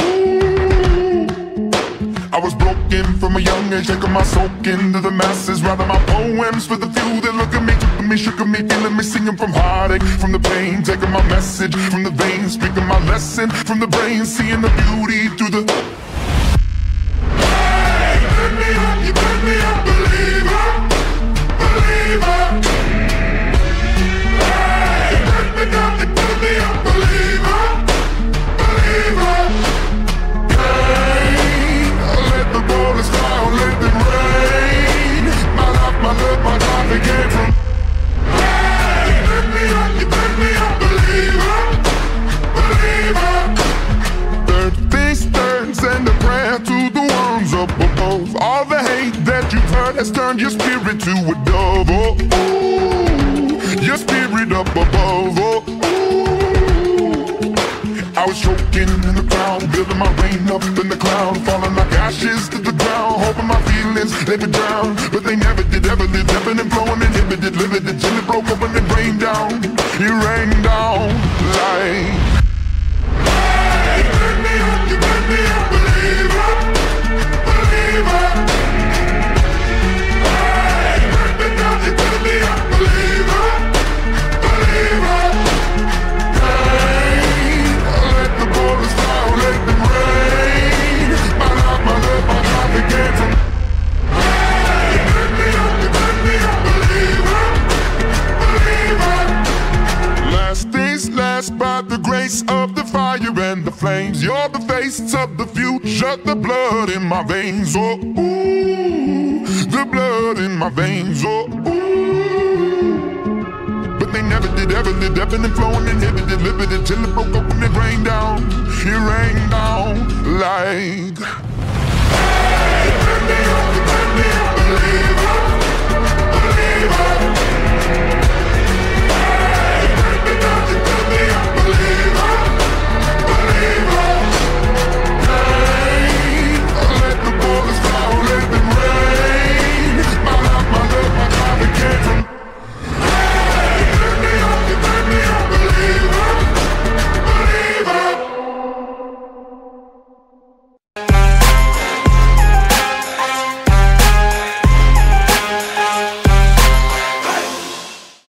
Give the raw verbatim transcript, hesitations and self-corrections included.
ooh. I was broken from a young age, taking my soak into the masses. Rather my poems for the few that look at me, took me, shook at me, feeling me, singing from heartache, from the pain, taking my message from the veins, speaking my lesson from the brain, seeing the beauty through the. Hey, you pick me up, you pick me up, believer, believer. Hey, you pick me up, you pick me up, believer, believer. Hey, I'll let the borders fly, I'll let them rain. My life, my love, my life, it came from. Hey, you pick me up, you pick me up, believer, believer. Third things third, send a prayer to the ones up above. All the hate that you've heard has turned your spirit to a dove. Oh, ooh, your spirit up above. Oh, ooh. I was choking in the crowd, building my rain up in the cloud, falling like ashes to the ground, hoping my feelings they would drown, but they never did. Ever lived, ebbing and flowing, inhibited, limited, till it broke open and rained down. It rained down like. Hey, you pick me up, you pick me up, believer, believer. Hey, you pick me up, you pick me up, believer, believer. Hey, I'll let the borders fly, I'll let them rain. My life, my love, my life, it came from. Hey, you pick me up, you pick me up, believer, believer. Last things last, by the grace of the fire and the flames, you're the face of the future, the blood in my veins. Oh, ooh, the blood in my veins. Oh, ooh. But they never did, ever lived, ebbing and flowing, inhibited, limited, till it broke open and rained down. It rained down like. Hey, you pick me up, you pick me up, believer.